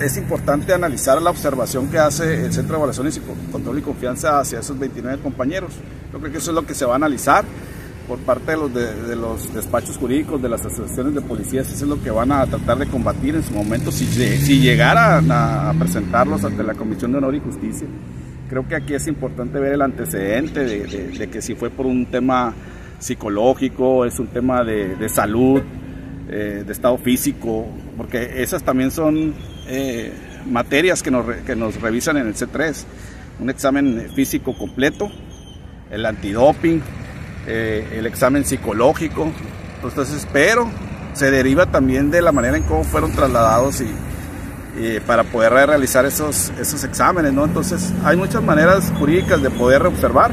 Es importante analizar la observación que hace el Centro de Evaluaciones y Control y Confianza hacia esos 29 compañeros. Yo creo que eso es lo que se va a analizar por parte de los despachos jurídicos, de las asociaciones de policías. Eso es lo que van a tratar de combatir en su momento si llegaran a presentarlos ante la Comisión de Honor y Justicia. Creo que aquí es importante ver el antecedente de que si fue por un tema psicológico, es un tema de salud, de estado físico, porque esas también son materias que nos revisan en el C3, un examen físico completo, el antidoping, el examen psicológico. Entonces, pero se deriva también de la manera en cómo fueron trasladados y para poder realizar esos exámenes, ¿no? Entonces hay muchas maneras jurídicas de poder observar.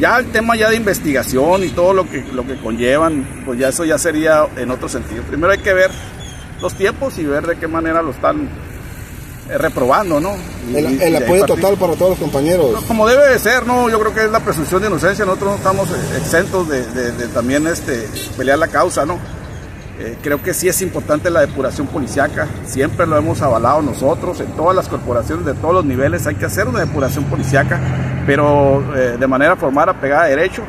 Ya el tema ya de investigación y todo lo que conllevan, pues ya eso ya sería en otro sentido. Primero hay que ver los tiempos y ver de qué manera lo están reprobando, ¿no? El apoyo total para todos los compañeros. No, como debe de ser, ¿no? Yo creo que es la presunción de inocencia. Nosotros no estamos exentos de también pelear la causa, ¿no? Creo que sí es importante la depuración policiaca. Siempre lo hemos avalado nosotros, en todas las corporaciones de todos los niveles hay que hacer una depuración policiaca, pero de manera formal, apegada a derecho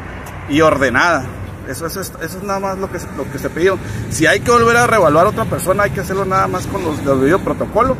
y ordenada. Eso es nada más lo que se pidió. Si hay que volver a reevaluar a otra persona, hay que hacerlo nada más con los debidos protocolos.